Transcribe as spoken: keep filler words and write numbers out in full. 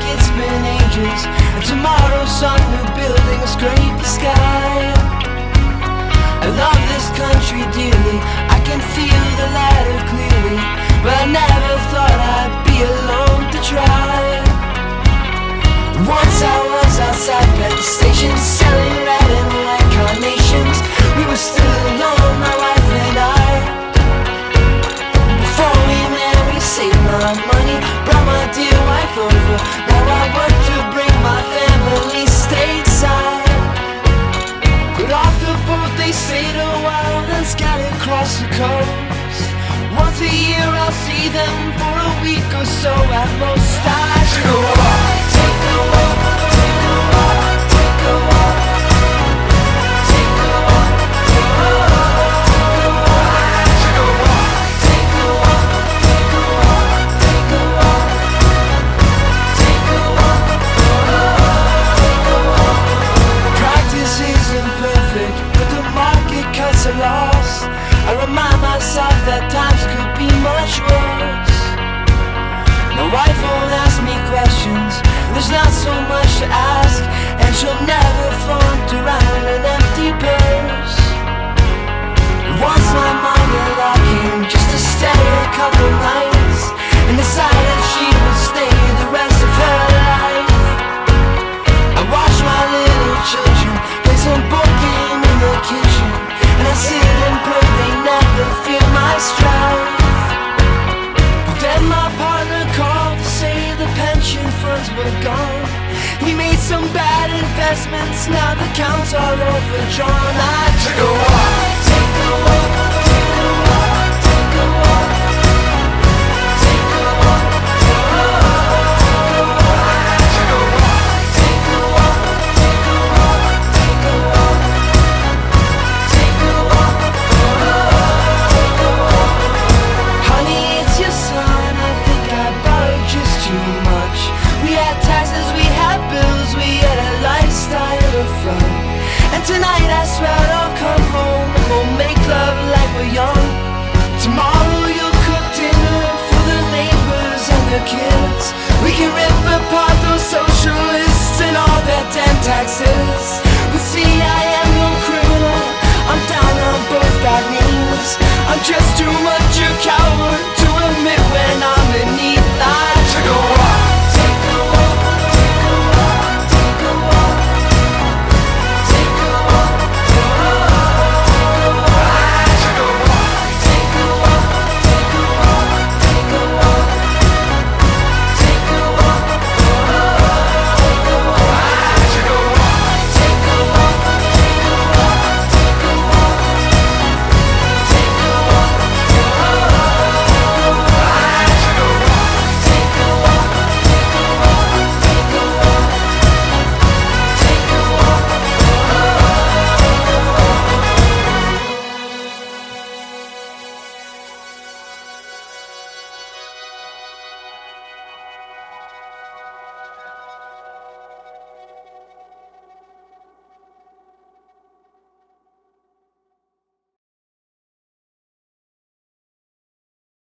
like it's been ages. And tomorrow's sun, new buildings scrape the sky. I love this country dearly, I can feel the ladder clearly, but I never thought I'd be alone to try. Once I was outside Penn Station, selling red and white carnations. We were still alone, my wife and I. Before we met, we saved my money, brought my dear wife over. Now I work to bring my family stateside. Got off the boat, they stayed a while, then scattered across the coast. Once a year I'll see them for a week or so at most. I should go on. I remind myself that times could be much worse. My wife won't ask me questions, there's not so much to ask, and she'll never flaunt around an empty purse. Once my mind went locking just to stay a couple nights, and decided she would stay the rest of her life. I watched my little children play some board game in the kitchen, and I sit and pray they never feel my strife. But then my partner called to say the pension funds were gone. He made some bad investments, now the accounts are overdrawn. I took a walk, take a walk, take a walk, take a walk. Take a walk, take a walk, take a walk. I took a walk, take a walk, take a walk, take a walk. Tonight I swear I'll come home and we'll make love like we're young. Tomorrow you'll cook dinner for the neighbors and their kids. We can rip apart those socialists and all their damn taxes.